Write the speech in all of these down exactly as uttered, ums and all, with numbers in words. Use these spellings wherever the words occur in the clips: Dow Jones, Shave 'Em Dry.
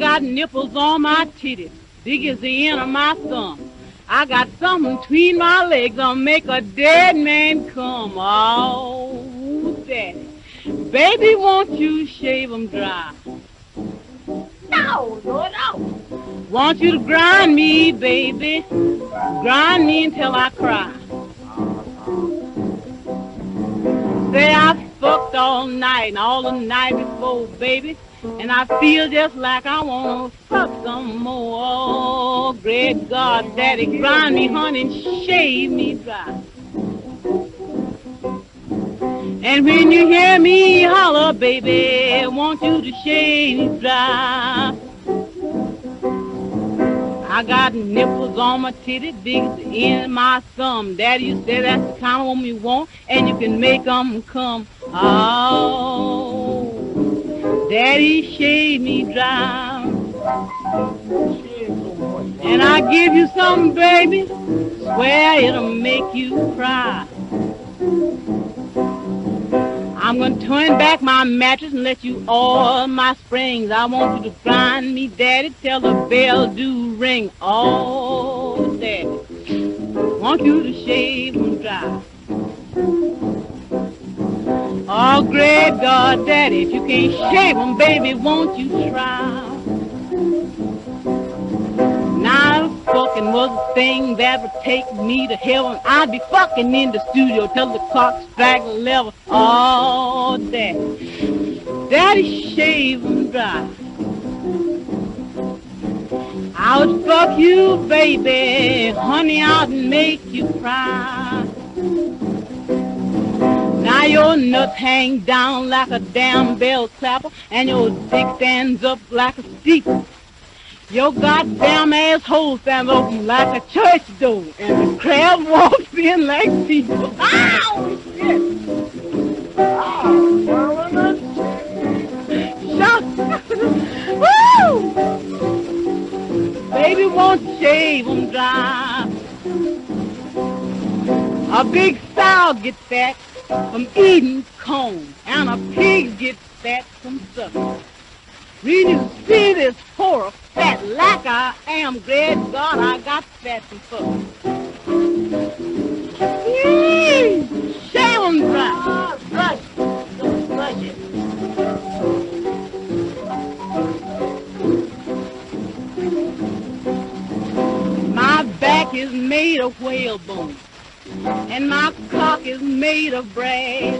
got nipples on my titties, big as the end of my thumb. I got something between my legs that'll make a dead man come. Oh, daddy, baby, won't you shave 'em dry? No, no, no. Want you to grind me, baby, grind me until I cry. Say I fucked all night and all the night before, baby, and I feel just like I want to fuck some more. Oh, great God, daddy, grind me, honey, and shave me dry. And when you hear me holler, baby, want you to shave me dry. I got nipples on my titty, big as the end of my thumb. Daddy, you said that's the kind of woman you want, and you can make 'em come. Oh, daddy, shave me dry. And I give you something, baby, swear it'll make you cry. I'm gonna turn back my mattress and let you oil my springs. I want you to grind me, daddy, till the bell do ring. Oh, daddy, want you to shave 'em dry. Oh, great God, daddy, if you can't shave 'em, baby, won't you try? Now fucking was a thing that would take me to heaven. I'd be fucking in the studio till the clock strike eleven. Oh, daddy, daddy, shave 'em dry. I would fuck you, baby, honey, I'd make you cry. Now your nuts hang down like a damn bell clapper, and your dick stands up like a steeple. Your goddamn asshole stands open like a church door, and the crab walks in like people. Ow! Shit! Ow! Woo! Baby, won't you shave 'em dry? A big sow gets fat from eating corn, and a pig gets fat from sucking. Really see this horror fat like I am, great God, I got fat and fucked. Yee! Shave 'em dry. Brush. Don't brush it. My back is made of whalebone, and my cock is made of brass,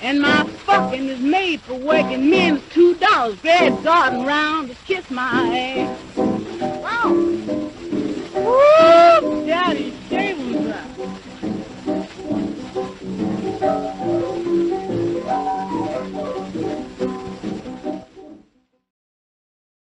and my fucking is made for working men's two dollars. Red garden round to kiss my ass. Wow. Woo! Daddy, shave 'em dry.